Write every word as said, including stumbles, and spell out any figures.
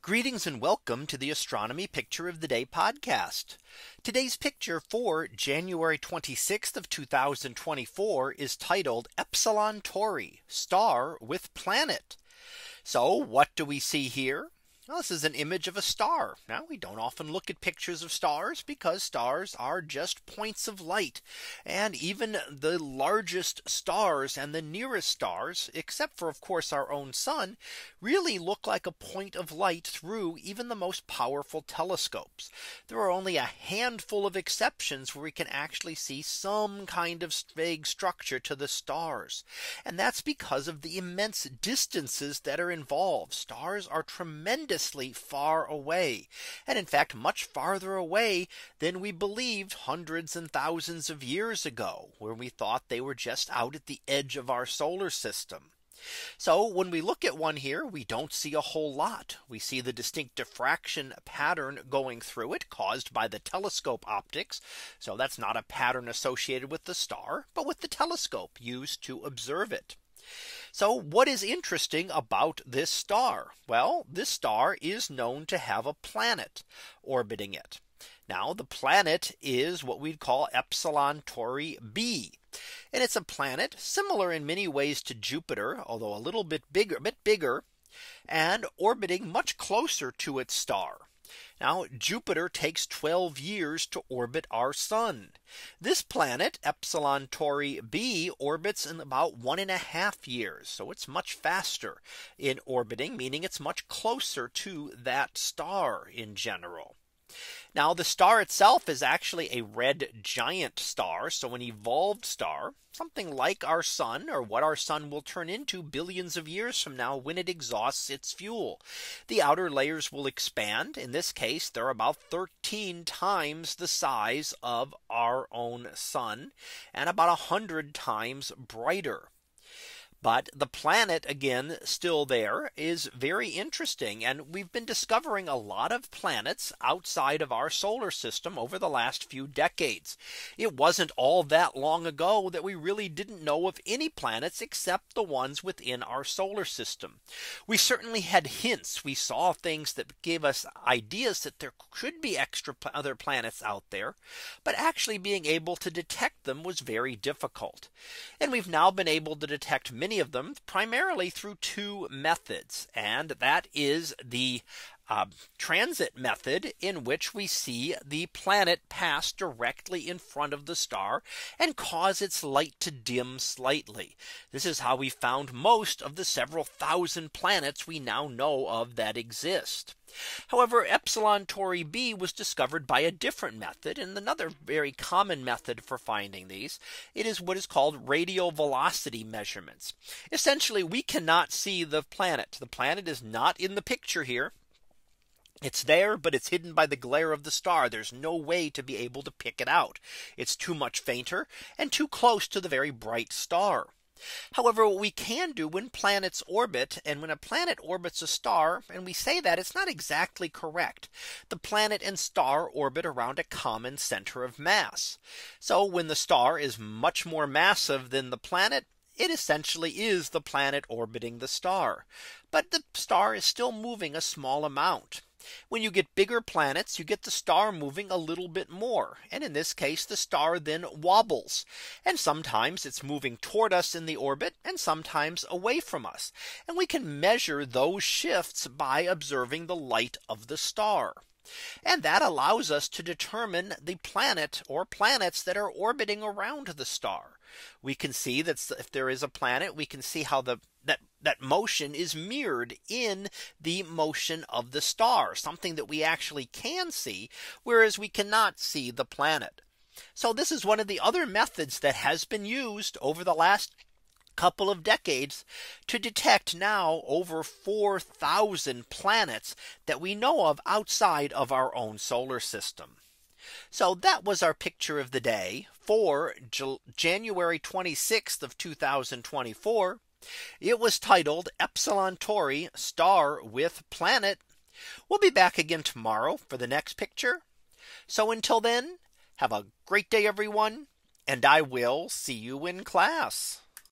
Greetings and welcome to the Astronomy Picture of the Day podcast. Today's picture for January twenty-sixth of two thousand twenty-four is titled Epsilon Tauri, Star with Planet. So what do we see here? Well, this is an image of a star. Now we don't often look at pictures of stars because stars are just points of light, and even the largest stars and the nearest stars, except for of course our own sun, really look like a point of light through even the most powerful telescopes. There are only a handful of exceptions where we can actually see some kind of vague structure to the stars, and that's because of the immense distances that are involved. Stars are tremendous far away, and in fact much farther away than we believed hundreds and thousands of years ago, where we thought they were just out at the edge of our solar system. So when we look at one here, we don't see a whole lot. We see the distinct diffraction pattern going through it caused by the telescope optics. So that's not a pattern associated with the star, but with the telescope used to observe it. So what is interesting about this star? Well, this star is known to have a planet orbiting it. Now the planet is what we'd call Epsilon Tauri b. And it's a planet similar in many ways to Jupiter, although a little bit bigger, bit bigger, and orbiting much closer to its star. Now Jupiter takes twelve years to orbit our sun. This planet Epsilon Tauri b orbits in about one and a half years. So it's much faster in orbiting, meaning it's much closer to that star in general. Now the star itself is actually a red giant star, so an evolved star, something like our sun, or what our sun will turn into billions of years from now when it exhausts its fuel. The outer layers will expand. In this case, they're about thirteen times the size of our own sun, and about one hundred times brighter. But the planet, again, still there, is very interesting, and we've been discovering a lot of planets outside of our solar system over the last few decades. It wasn't all that long ago that we really didn't know of any planets except the ones within our solar system. We certainly had hints. We saw things that gave us ideas that there could be extra other planets out there, but actually being able to detect them was very difficult. And we've now been able to detect many Many of them primarily through two methods, and that is the uh, transit method, in which we see the planet pass directly in front of the star and cause its light to dim slightly. This is how we found most of the several thousand planets we now know of that exist. However, Epsilon Tauri b was discovered by a different method, and another very common method for finding these. It is what is called radial velocity measurements. Essentially, we cannot see the planet. The planet is not in the picture here. It's there, but it's hidden by the glare of the star. There's no way to be able to pick it out. It's too much fainter and too close to the very bright star. However, what we can do when planets orbit, and when a planet orbits a star, and we say that it's not exactly correct. The planet and star orbit around a common center of mass. So when the star is much more massive than the planet, it essentially is the planet orbiting the star. But the star is still moving a small amount. When you get bigger planets, you get the star moving a little bit more. And in this case, the star then wobbles. And sometimes it's moving toward us in the orbit, and sometimes away from us. And we can measure those shifts by observing the light of the star. And that allows us to determine the planet or planets that are orbiting around the star. We can see that if there is a planet, we can see how the that that motion is mirrored in the motion of the star, something that we actually can see, whereas we cannot see the planet. So this is one of the other methods that has been used over the last couple of decades to detect now over four thousand planets that we know of outside of our own solar system. So that was our picture of the day for January twenty-sixth of two thousand twenty-four. It was titled Epsilon Tauri, Star with Planet. We'll be back again tomorrow for the next picture. So until then, have a great day, everyone, and I will see you in class.